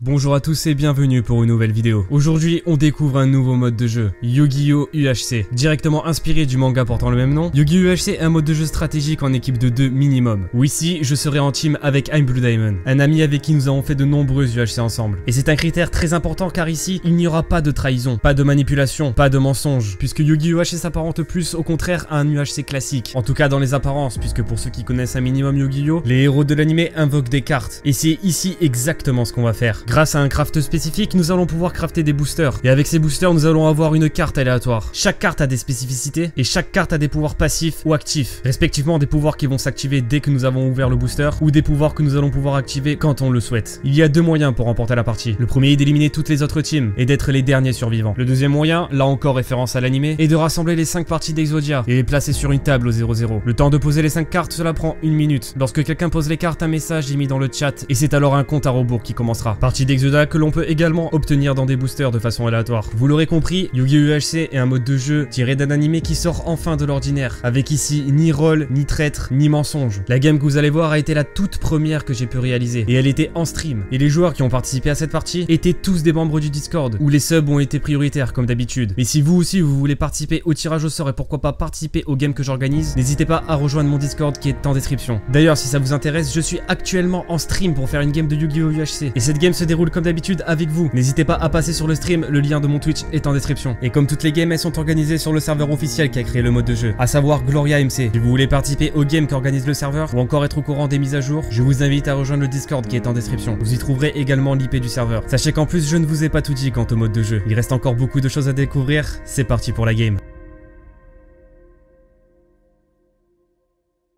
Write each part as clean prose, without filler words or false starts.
Bonjour à tous et bienvenue pour une nouvelle vidéo. Aujourd'hui, on découvre un nouveau mode de jeu, Yu-Gi-Oh UHC, directement inspiré du manga portant le même nom. Yu-Gi-Oh UHC est un mode de jeu stratégique en équipe de 2 minimum, où ici, je serai en team avec ImBlueDiamond, un ami avec qui nous avons fait de nombreuses UHC ensemble. Et c'est un critère très important car ici, il n'y aura pas de trahison, pas de manipulation, pas de mensonge, puisque Yu-Gi-Oh UHC s'apparente plus au contraire à un UHC classique, en tout cas dans les apparences, puisque pour ceux qui connaissent un minimum Yu-Gi-Oh, les héros de l'animé invoquent des cartes, et c'est ici exactement ce qu'on va faire. Grâce à un craft spécifique, nous allons pouvoir crafter des boosters. Et avec ces boosters, nous allons avoir une carte aléatoire. Chaque carte a des spécificités et chaque carte a des pouvoirs passifs ou actifs, respectivement des pouvoirs qui vont s'activer dès que nous avons ouvert le booster ou des pouvoirs que nous allons pouvoir activer quand on le souhaite. Il y a deux moyens pour remporter la partie. Le premier est d'éliminer toutes les autres teams et d'être les derniers survivants. Le deuxième moyen, là encore référence à l'animé, est de rassembler les 5 parties d'Exodia et les placer sur une table au 0-0. Le temps de poser les 5 cartes, cela prend 1 minute. Lorsque quelqu'un pose les cartes, un message est mis dans le chat et c'est alors un compte à rebours qui commencera. Partie d'Exodia que l'on peut également obtenir dans des boosters de façon aléatoire. Vous l'aurez compris, Yu-Gi-Oh! UHC est un mode de jeu tiré d'un animé qui sort enfin de l'ordinaire, avec ici ni rôle, ni traître, ni mensonge. La game que vous allez voir a été la toute première que j'ai pu réaliser, et elle était en stream. Et les joueurs qui ont participé à cette partie étaient tous des membres du Discord, où les subs ont été prioritaires comme d'habitude. Mais si vous aussi vous voulez participer au tirage au sort et pourquoi pas participer aux games que j'organise, n'hésitez pas à rejoindre mon Discord qui est en description. D'ailleurs, si ça vous intéresse, je suis actuellement en stream pour faire une game de Yu-Gi-Oh! UHC, et cette game se déroule comme d'habitude avec vous. N'hésitez pas à passer sur le stream, le lien de mon Twitch est en description. Et comme toutes les games, elles sont organisées sur le serveur officiel qui a créé le mode de jeu, à savoir GloriaMC. Si vous voulez participer aux games qu'organise le serveur ou encore être au courant des mises à jour, je vous invite à rejoindre le Discord qui est en description. Vous y trouverez également l'IP du serveur. Sachez qu'en plus, je ne vous ai pas tout dit quant au mode de jeu. Il reste encore beaucoup de choses à découvrir. C'est parti pour la game.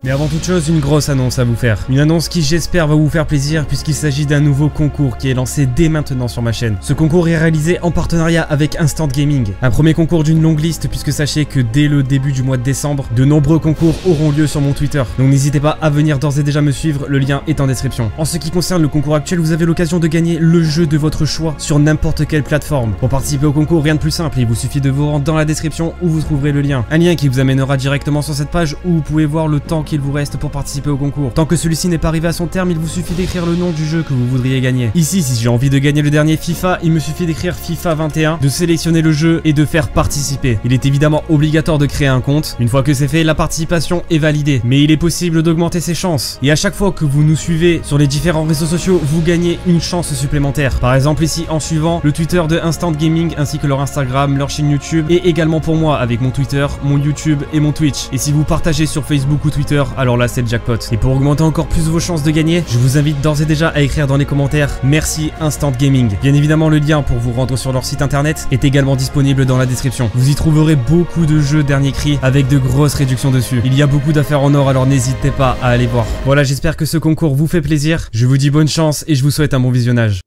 Mais avant toute chose, une grosse annonce à vous faire. Une annonce qui, j'espère, va vous faire plaisir puisqu'il s'agit d'un nouveau concours qui est lancé dès maintenant sur ma chaîne. Ce concours est réalisé en partenariat avec Instant Gaming. Un premier concours d'une longue liste puisque sachez que dès le début du mois de décembre, de nombreux concours auront lieu sur mon Twitter. Donc n'hésitez pas à venir d'ores et déjà me suivre, le lien est en description. En ce qui concerne le concours actuel, vous avez l'occasion de gagner le jeu de votre choix sur n'importe quelle plateforme. Pour participer au concours, rien de plus simple, il vous suffit de vous rendre dans la description où vous trouverez le lien. Un lien qui vous amènera directement sur cette page où vous pouvez voir le temps qu'il vous reste pour participer au concours. Tant que celui-ci n'est pas arrivé à son terme, il vous suffit d'écrire le nom du jeu que vous voudriez gagner. Ici, si j'ai envie de gagner le dernier FIFA, il me suffit d'écrire FIFA 21, de sélectionner le jeu et de faire participer. Il est évidemment obligatoire de créer un compte. Une fois que c'est fait, la participation est validée. Mais il est possible d'augmenter ses chances. Et à chaque fois que vous nous suivez sur les différents réseaux sociaux, vous gagnez une chance supplémentaire. Par exemple ici, en suivant le Twitter de Instant Gaming, ainsi que leur Instagram, leur chaîne YouTube, et également pour moi, avec mon Twitter, mon YouTube et mon Twitch. Et si vous partagez sur Facebook ou Twitter, alors là c'est le jackpot. Et pour augmenter encore plus vos chances de gagner, je vous invite d'ores et déjà à écrire dans les commentaires merci Instant Gaming. Bien évidemment, le lien pour vous rendre sur leur site internet est également disponible dans la description. Vous y trouverez beaucoup de jeux dernier cri avec de grosses réductions dessus. Il y a beaucoup d'affaires en or, alors n'hésitez pas à aller voir. Voilà, j'espère que ce concours vous fait plaisir. Je vous dis bonne chance et je vous souhaite un bon visionnage.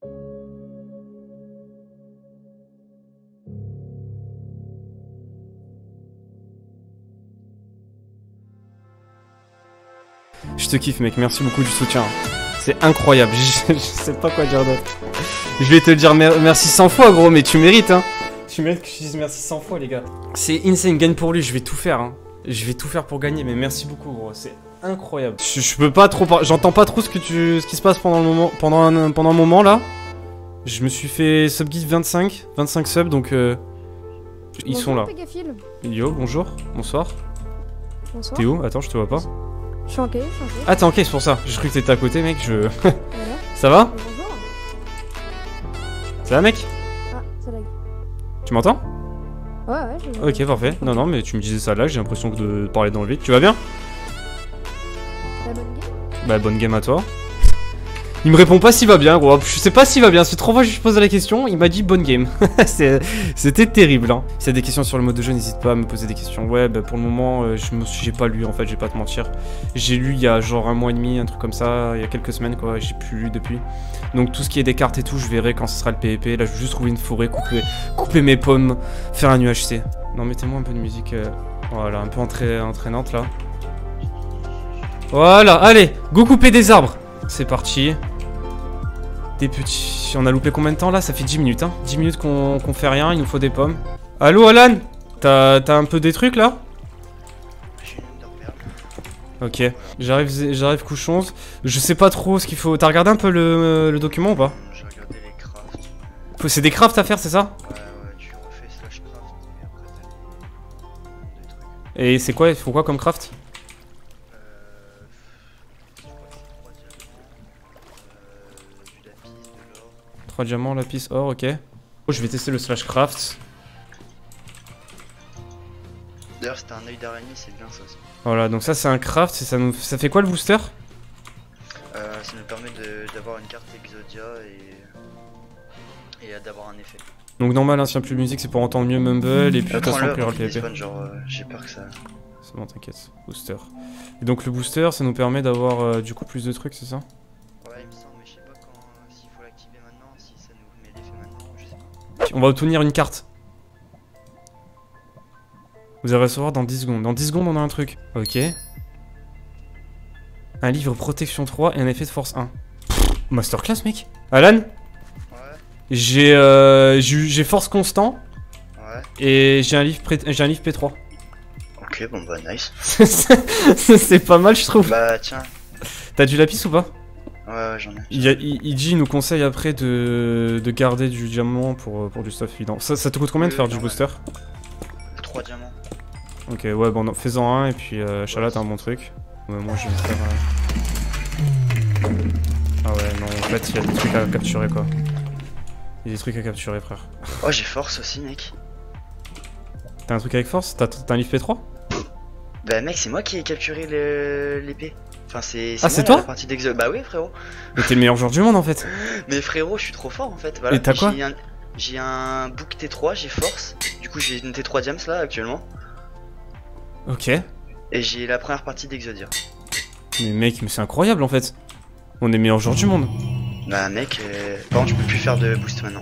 Je te kiffe mec, merci beaucoup du soutien. C'est incroyable, je sais pas quoi dire d'autre. Je vais te le dire merci 100 fois gros, mais tu mérites hein. Tu mérites que je dise merci 100 fois les gars. C'est insane, gagne pour lui, je vais tout faire hein. Je vais tout faire pour gagner, mais merci beaucoup gros, c'est incroyable. Je peux pas trop, j'entends pas trop ce qui se passe pendant le moment, pendant un moment là. Je me suis fait subguide 25 subs donc ils sont là. Pegafil. Yo, bonjour, bonsoir. Bonsoir. T'es où? Attends, je te vois pas. Je suis en caisse, Ah t'es en caisse, c'est pour ça. J'ai cru que t'étais à côté mec, je... Ça va? Bonjour. Ça va mec? Ah, ça lag. Tu m'entends? Ouais, ouais. Ok, parfait. Non, non, mais tu me disais ça lag, j'ai l'impression que de parler dans le vide. Tu vas bien? La bonne game? Bah bonne game à toi. Il me répond pas s'il va bien gros, je sais pas s'il va bien, c'est trop fois que je pose la question, il m'a dit bonne game. C'était terrible hein. Si t'as des questions sur le mode de jeu, n'hésite pas à me poser des questions. Ouais bah pour le moment j'ai pas lu en fait, j'ai pas te mentir. J'ai lu il y a genre un mois et demi, un truc comme ça, il y a quelques semaines quoi, j'ai plus lu depuis. Donc tout ce qui est des cartes et tout, je verrai quand ce sera le PVP. Là je vais juste trouver une forêt, couper mes pommes, faire un UHC. Non mettez-moi un peu de musique, voilà, un peu entraînante là. Voilà, allez, go couper des arbres. C'est parti. Des petits... On a loupé combien de temps là? Ça fait 10 minutes hein. 10 minutes qu'on fait rien, il nous faut des pommes. Allo Alan? T'as un peu des trucs là? Ok. J'arrive couchons. Je sais pas trop ce qu'il faut... T'as regardé un peu le document ou pas? J'ai regardé l'écran. C'est des crafts à faire, c'est ça? Ouais, ouais, tu refais slash craft et après t'as des trucs. Et c'est quoi? Ils font quoi comme craft? Je crois que c'est 3 diamants, du lapis, de l'or. 3 diamants, lapis, or, ok. Oh, je vais tester le slash craft. D'ailleurs, c'était un œil d'araignée, c'est bien ça aussi. Voilà, donc ça, c'est un craft. Et ça, nous... ça fait quoi le booster? Ça nous permet d'avoir une carte Exodia et d'avoir un effet. Donc normal, hein, si y a plus de musique, c'est pour entendre mieux Mumble et puis attention plus le PvP. Genre, j'ai peur que ça... C'est bon, t'inquiète, booster. Et donc le booster, ça nous permet d'avoir du coup plus de trucs, c'est ça? Ouais, il me semble, mais je sais pas quand... s'il faut l'activer maintenant, si ça nous met l'effet maintenant, je sais pas. On va obtenir une carte. Vous allez recevoir dans 10 secondes. Dans 10 secondes, on a un truc. Ok. Un livre protection 3 et un effet de force 1. Masterclass, mec. Alan? Ouais. J'ai force constant. Ouais. Et j'ai un livre P3. Ok, bon bah nice. C'est pas mal, je trouve. Bah tiens. T'as du lapis ou pas? Ouais, ouais, j'en ai. Il nous conseille après de garder du diamant pour du stuff évident. Ça te coûte combien de faire du booster? 3 diamants. Ok, ouais, bon, fais-en un et puis Chala, t'as un bon truc. Ouais, moi je vais faire. Ah ouais, non, là il y a des trucs à capturer quoi. Il y a des trucs à capturer, frère. Oh, j'ai force aussi, mec. T'as un truc avec force? T'as un livre P3? Bah, mec, c'est moi qui ai capturé l'épée. Enfin, c'est. Ah, c'est toi la partie d'Exo. Bah, oui, frérot. Mais t'es le meilleur joueur du monde en fait. Mais frérot, je suis trop fort en fait. Voilà. Et t'as quoi? J'ai un book T3, j'ai force. Du coup, j'ai une T3 Diams là actuellement. Ok. Et j'ai la première partie d'Exodia. Mais mec, mais c'est incroyable en fait. On est meilleur joueur du monde. Bah mec, par contre je peux plus faire de boost maintenant.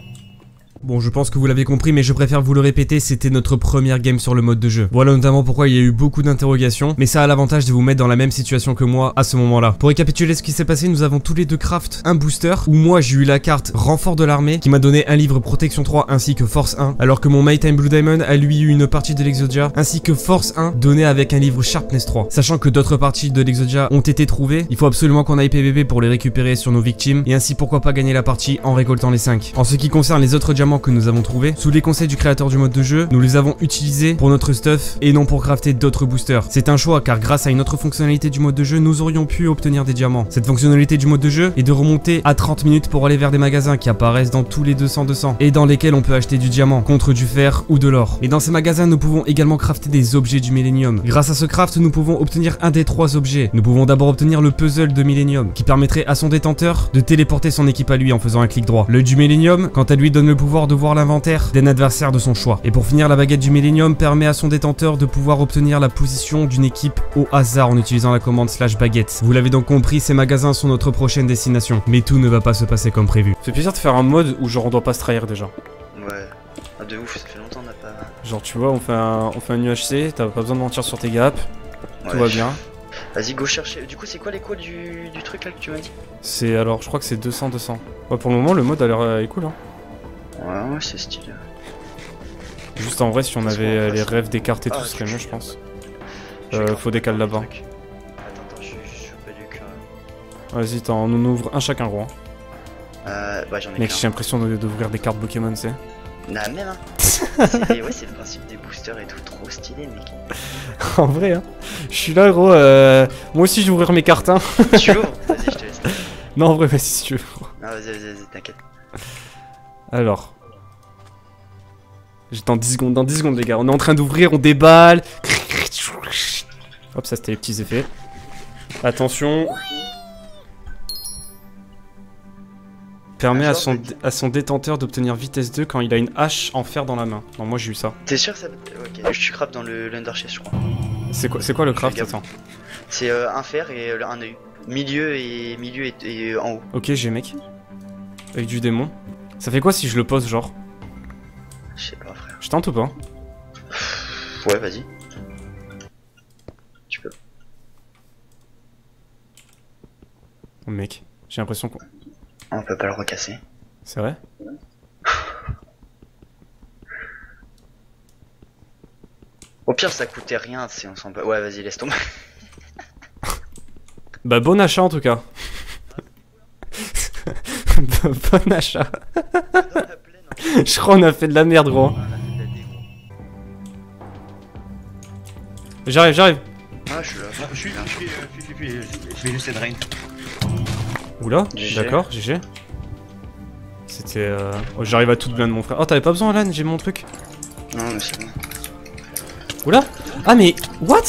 Bon, je pense que vous l'avez compris, mais je préfère vous le répéter, c'était notre première game sur le mode de jeu. Voilà notamment pourquoi il y a eu beaucoup d'interrogations, mais ça a l'avantage de vous mettre dans la même situation que moi à ce moment-là. Pour récapituler ce qui s'est passé, nous avons tous les deux craft un booster, où moi j'ai eu la carte renfort de l'armée, qui m'a donné un livre protection 3 ainsi que force 1, alors que mon mate ImBlueDiamond a lui eu une partie de l'Exodia, ainsi que force 1, donnée avec un livre sharpness 3. Sachant que d'autres parties de l'Exodia ont été trouvées, il faut absolument qu'on aille PVP pour les récupérer sur nos victimes, et ainsi pourquoi pas gagner la partie en récoltant les 5. En ce qui concerne les autres diamants que nous avons trouvé, sous les conseils du créateur du mode de jeu, nous les avons utilisés pour notre stuff et non pour crafter d'autres boosters. C'est un choix car grâce à une autre fonctionnalité du mode de jeu, nous aurions pu obtenir des diamants. Cette fonctionnalité du mode de jeu est de remonter à 30 minutes pour aller vers des magasins qui apparaissent dans tous les 200 et dans lesquels on peut acheter du diamant contre du fer ou de l'or. Et dans ces magasins, nous pouvons également crafter des objets du Millenium. Grâce à ce craft, nous pouvons obtenir un des 3 objets. Nous pouvons d'abord obtenir le puzzle de Millenium qui permettrait à son détenteur de téléporter son équipe à lui en faisant un clic droit. L'œil du Millenium, quant à lui, donne le pouvoir de voir l'inventaire d'un adversaire de son choix. Et pour finir, la baguette du Millenium permet à son détenteur de pouvoir obtenir la position d'une équipe au hasard en utilisant la commande slash baguette. Vous l'avez donc compris, ces magasins sont notre prochaine destination. Mais tout ne va pas se passer comme prévu. Ça fait plaisir de faire un mode où genre on doit pas se trahir déjà. Ouais, ah de ouf, ça fait longtemps on n'a pas... Genre tu vois, on fait un UHC, t'as pas besoin de mentir sur tes gaps, ouais, tout va bien. Vas-y, go chercher. Du coup, c'est quoi les codes du truc là que tu m'as dit? C'est alors, je crois que c'est 200. Ouais, pour le moment, le mode a l'air cool, hein. Ouais, c'est stylé. Juste en vrai, si on avait les rêves des cartes et tout, ce serait mieux, je pense. Faut décaler là-bas. Attends, je suis pas du cœur. Vas-y, on en ouvre un chacun, gros. Bah, j'en ai. Mec, j'ai l'impression d'ouvrir des cartes Pokémon, tu sais. Nah, même, hein. Ouais, c'est le principe des boosters et tout, trop stylé, mec. En vrai, hein. Je suis là, gros. Moi aussi, je vais ouvrir mes cartes, hein. Tu ouvres? Vas-y, je te laisse. Non, en vrai, vas-y, si tu veux. Non, vas-y, t'inquiète. Alors, j'ai dans 10 secondes les gars, on est en train d'ouvrir, on déballe. Hop, ça c'était les petits effets. Attention. Permet à son détenteur d'obtenir vitesse 2 quand il a une hache en fer dans la main. Non, moi j'ai eu ça. T'es sûr ça... Ok, je craft dans l'underchest je crois. C'est quoi le craft? Attends. C'est un fer et un œil. Milieu et en haut. Ok, j'ai mec. Œil du démon. Ça fait quoi si je le pose, genre? Je sais pas, frère. Je tente ou pas? Ouais, vas-y. Tu peux. Oh, mec, j'ai l'impression qu'on... On peut pas le recasser. C'est vrai? Ouais. Au pire, ça coûtait rien, si on s'en... Ouais, vas-y, laisse tomber. Bah, bon achat, en tout cas. Bon achat. Dans la plaine, hein. Je crois qu'on a fait de la merde, gros. J'arrive, j'arrive. Ah, je vais juste le drain. Oula, d'accord, GG. C'était. Oh, j'arrive à tout bien de mon frère. Oh, t'avais pas besoin, Alan, j'ai mon truc. Non, mais c'est bon. Oula. Ah, mais. What?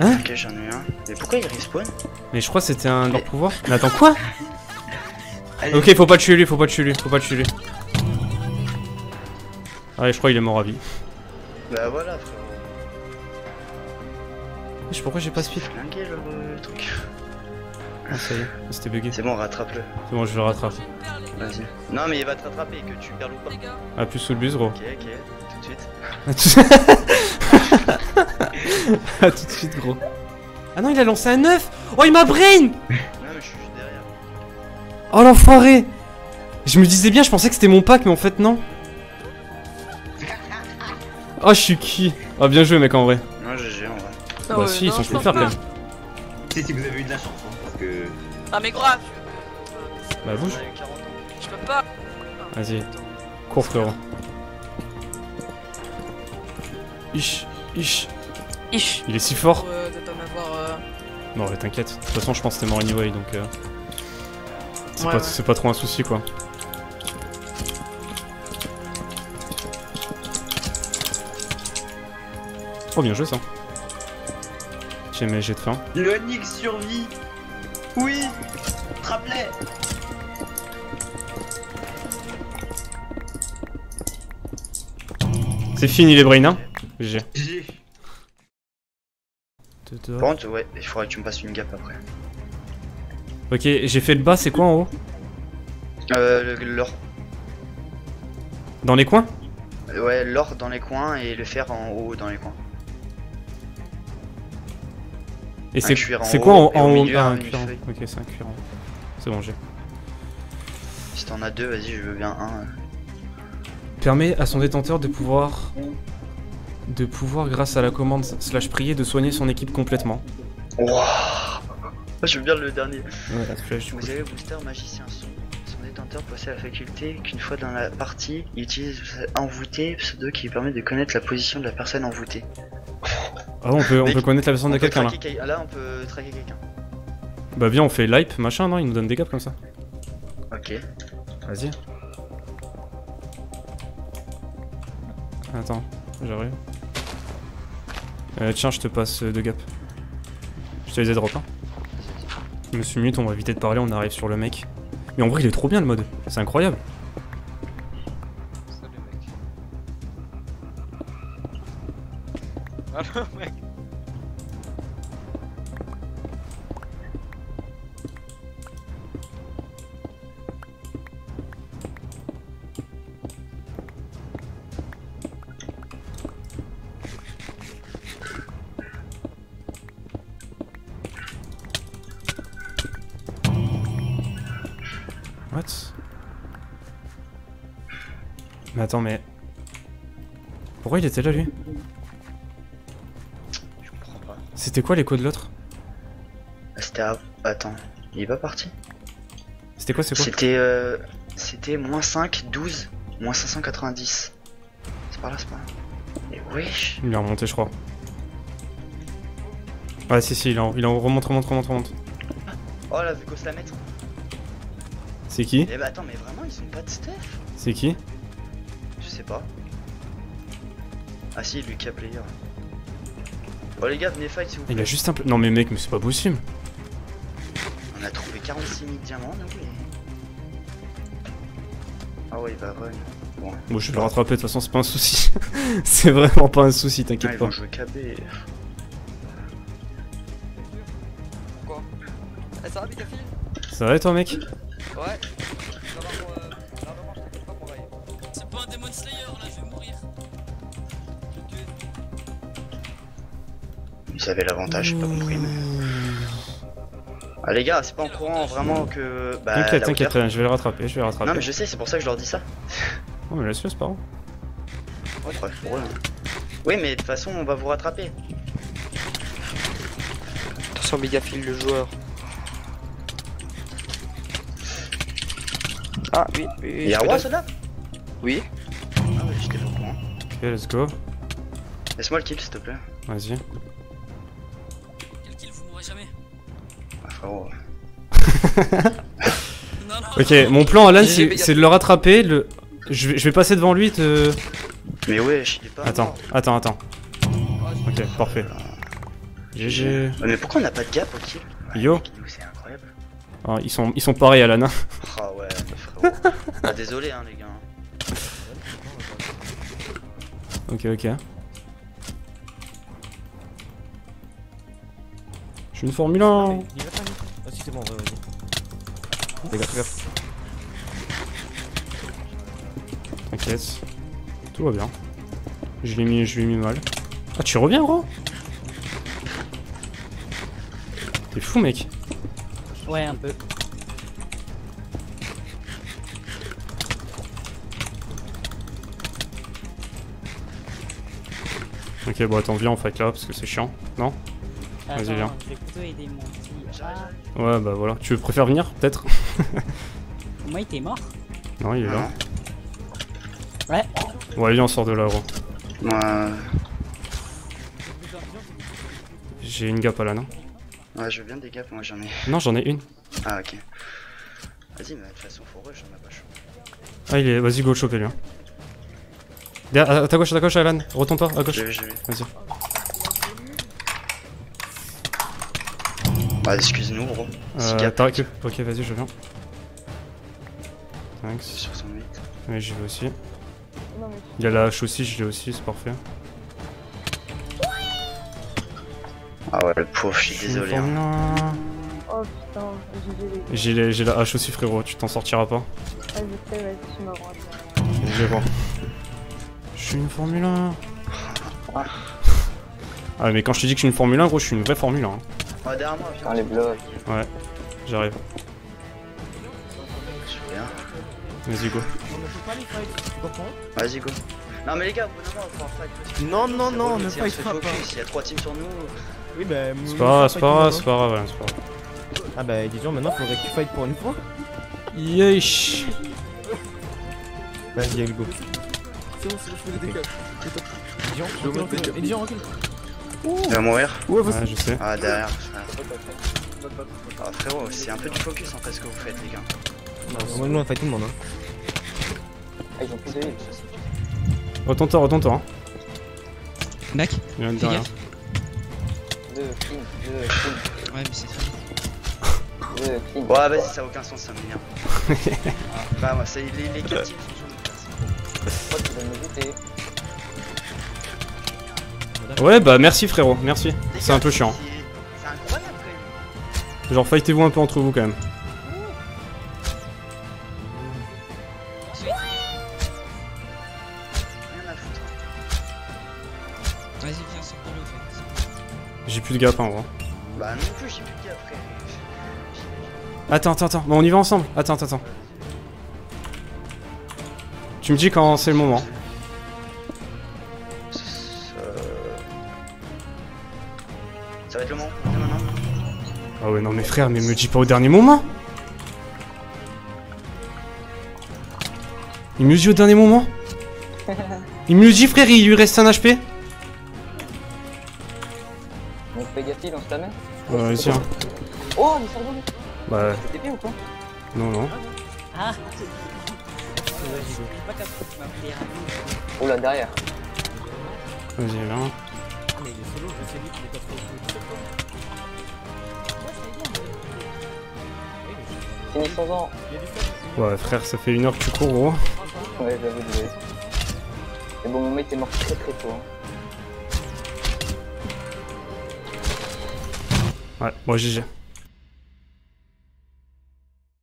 Hein? Ok, j'en ai un. Mais pourquoi il respawn? Mais je crois que c'était un de leurs pouvoirs. Mais attends, quoi? Allez. Ok, faut pas tuer lui, faut pas tuer lui, faut pas tuer lui. Allez, je crois qu'il est mort à vie. Bah voilà, frère. Pourquoi j'ai pas speed? C'est le truc. Ah, ça y est, c'était bugué. C'est bon, rattrape-le. C'est bon, je le rattrape. Vas-y. Non, mais il va te rattraper, que tu perds ou pas. Appuie sous le bus, gros. Ok, ok, tout de suite. A tout de suite, gros. Ah non, il a lancé un 9. Oh, il m'a brain. Non, mais je suis juste derrière. Oh, l'enfoiré. Je me disais bien, je pensais que c'était mon pack, mais en fait, non. Oh, je suis qui? Oh, bien joué, mec, en vrai. Non, GG, en vrai. Bah, ouais, si, non, ils sont plus faire quand même. Si vous avez eu de la chance, hein, parce que. Ah, mais grave. Bah, bouge. Je peux pas. Vas-y, cours, frérot. Ich, ich. Ich. Il est si fort. Non, mais t'inquiète. De toute façon, je pense que t'es mort anyway, donc. C'est ouais, pas trop un souci, quoi. Oh, bien joué, ça. J'ai mes jets de faim. Le Nick survit. Oui. Trapelet. C'est fini les brains, hein. GG. GG. Par contre, ouais, il faudrait que tu me passes une gap après. Ok, j'ai fait le bas, c'est quoi en haut? L'or. Dans les coins? Ouais, l'or dans les coins et le fer en haut dans les coins. Et c'est quoi en haut? Ah, un cuirant. Ok, c'est un cuirant. C'est bon, j'ai. Si t'en as deux, vas-y, je veux bien un. Permet à son détenteur de pouvoir. Grâce à la commande slash prier, de soigner son équipe complètement. Wouah! Je veux bien le dernier. Ouais, flash, vous avez booster magicien. Son détenteur possède la faculté qu'une fois dans la partie, il utilise envoûté, pseudo qui lui permet de connaître la position de la personne envoûtée. Ah, on peut connaître la personne de quelqu'un là. Là, on peut traquer quelqu'un. Bah, viens, on fait l'hype, machin, non? Il nous donne des gaps comme ça. Ok. Vas-y. Attends, j'arrive. Tiens, je te passe deux gaps. Je te les ai drop, hein. Je me suis mute, on va éviter de parler, on arrive sur le mec. Mais en vrai, il est trop bien le mode, c'est incroyable. What? Mais attends, mais... Pourquoi il était là, lui? Je comprends pas. C'était quoi l'écho de l'autre? C'était... Attends, il est pas parti? C'était quoi, c'est quoi? C'était... C'était moins 5, 12, moins 590. C'est par là, c'est pas là. Mais wesh! Il est remonté, je crois. Ouais, si, si, il est en... Remonte. Oh, la Vécos la mettre. C'est qui? Eh bah attends, mais vraiment ils sont pas de stuff. C'est qui? Je sais pas. Ah si, Lucas Player. Oh les gars, venez fight si vous voulez. Il a juste un peu... Non mais mec, mais c'est pas possible. On a trouvé 46 000 diamants, non mais... Ah ouais, bah ouais. Bon, bon je vais le rattraper, de toute façon c'est pas un souci. C'est vraiment pas un souci, t'inquiète pas. Ils vont jouer KB. Pourquoi? Ça va, Pegafil? Ça va et toi, mec? Ouais, c'est pas un Demon Slayer là, je vais mourir. Vous avez l'avantage, j'ai pas compris mais... Ah les gars, c'est pas en courant vraiment que... Bah, t'inquiète, t'inquiète, je vais le rattraper, je vais le rattraper. Non mais je sais, c'est pour ça que je leur dis ça. Oh mais laisse-le, c'est pas grave. Ouais, bref, pour eux, hein. Oui mais de toute façon, on va vous rattraper. Attention Pegafil, le joueur. Ah oui, oui. Y'a un roi Soda? Oui. Ah ouais, j'étais pas au courant. Ok, let's go. Laisse-moi le kill s'il te plaît. Vas-y. Quel kill vous mourrez jamais? Ah frérot. Non, non, ok, non, non, mon plan Alan c'est de le rattraper, le... je vais passer devant lui te... Mais ouais, je sais pas. Attends, attends, attends. Ok, parfait. GG. Mais pourquoi on a pas de gap au kill? Yo. C'est incroyable. Ah, ils sont pareils Alan. Ah ouais, frérot. Ah, désolé hein les gars. Ok, ok. Je suis une Formule 1. Ah, si c'est bon, vas-y. Fais gaffe. T'inquiète. Tout va bien. Je l'ai mis mal. Ah, tu reviens, gros? T'es fou, mec. Ouais, un peu. Ok, bon attends, viens on fight là parce que c'est chiant, non? Vas-y viens. Je vais plutôt aider mon petit... Ah. Ouais bah voilà, tu préfères venir peut-être? Moi il était mort? Non il est là. Ouais. Ouais viens on sort de là gros. Ouais. J'ai une gap à la non? Ouais je veux bien des gaps, moi j'en ai... Non j'en ai une. Ah ok. Vas-y mais de toute façon faut rush, on a pas chaud. Ah il est... Vas-y go choper lui hein. À ta gauche, Alan. Retombe pas, à gauche. Vas-y. Bah, excuse-nous, gros. T'as que. Ok, vas-y, je viens. Thanks. Oui, j'y vais aussi. Il y a la hache aussi, je l'ai aussi, c'est parfait. Ah ouais, le pauvre, je suis désolé. Hein. Oh putain, j'ai la hache aussi, frérot, tu t'en sortiras pas. Ah, je sais, vas-y, tu m'as rendu. Je vais voir. Je suis une Formule 1. Ah mais quand je te dis que je suis une Formule 1 gros, je suis une vraie Formule 1. Hein. Ouais derrière moi, putain les blocs. Ouais, j'arrive. Vas-y go. Vas-y go. Non mais les gars, vous pouvez pas fight parce que... Non non non, ne fight pas. Il y a 3 teams sur nous. Oui bah... C'est pas grave, voilà, c'est pas grave. Ah bah disons maintenant faudrait que tu fight pour une fois. Yesh. Vas-y go. C'est bon, je fais des dégâts. Dion, il va mourir. Ouais, je sais. Ah, derrière. Ah, frérot, c'est un peu du focus en fait ce que vous faites, les gars. Nous, on fait tout le monde. Ah, ils ont plus de vie. Retends-toi, retends-toi. Mec, il y en a derrière. Deux, clean. Ouais, mais c'est ça. Ouais, vas-y, ça n'a aucun sens, ça m'énerve. Bah, moi, c'est les 4 teams. Ouais bah merci frérot, merci. C'est un peu chiant. C'est incroyable quand même. Genre fightez-vous un peu entre vous quand même. Vas-y viens c'est pour le. J'ai plus de gap en gros. Bah non plus j'ai plus de gap frère. Attends, bon, on y va ensemble. Attends. Tu me dis quand c'est le moment. Ça va être le moment. Ah ouais non mais frère, mais me dis pas au dernier moment. Il me dit au dernier moment. Il me dit frère, il lui reste un HP. On Pegafil on se la met. Ouais vas-y hein. Oh mais sort de là. Bah... C'était bien ou quoi? Non. Ah. Oh là derrière. Vas-y là. Ouais frère ça fait une heure que tu cours gros. Ouais j'avoue désolé. Mais bon mon mec est mort très tôt hein. Ouais bon GG.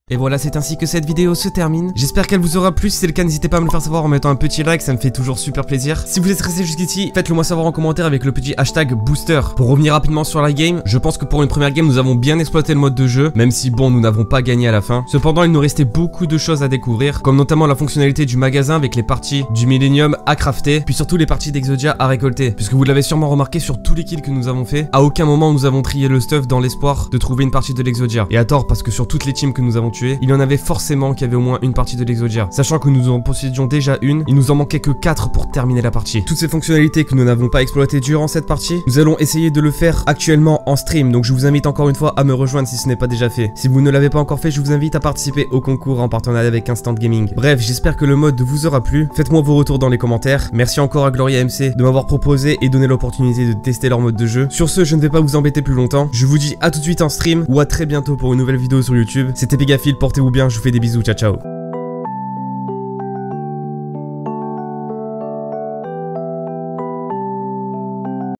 Et voilà, c'est ainsi que cette vidéo se termine. J'espère qu'elle vous aura plu. Si c'est le cas, n'hésitez pas à me le faire savoir en mettant un petit like, ça me fait toujours super plaisir. Si vous êtes resté jusqu'ici, faites-le moi savoir en commentaire avec le petit hashtag booster. Pour revenir rapidement sur la game, je pense que pour une première game, nous avons bien exploité le mode de jeu, même si bon, nous n'avons pas gagné à la fin. Cependant, il nous restait beaucoup de choses à découvrir, comme notamment la fonctionnalité du magasin avec les parties du Millenium à crafter, puis surtout les parties d'Exodia à récolter. Puisque vous l'avez sûrement remarqué sur tous les kills que nous avons fait, à aucun moment nous avons trié le stuff dans l'espoir de trouver une partie de l'Exodia. Et à tort, parce que sur toutes les teams que nous avons tuer, il y en avait forcément qui avait au moins une partie de l'Exodia. Sachant que nous en possédions déjà une, il nous en manquait que 4 pour terminer la partie. Toutes ces fonctionnalités que nous n'avons pas exploitées durant cette partie, nous allons essayer de le faire actuellement en stream. Donc je vous invite encore une fois à me rejoindre si ce n'est pas déjà fait. Si vous ne l'avez pas encore fait, je vous invite à participer au concours en partenariat avec Instant Gaming. Bref, j'espère que le mode vous aura plu. Faites-moi vos retours dans les commentaires. Merci encore à GloriaMC de m'avoir proposé et donné l'opportunité de tester leur mode de jeu. Sur ce, je ne vais pas vous embêter plus longtemps. Je vous dis à tout de suite en stream ou à très bientôt pour une nouvelle vidéo sur YouTube. C'était Pegafil, portez-vous bien, je vous fais des bisous, ciao ciao.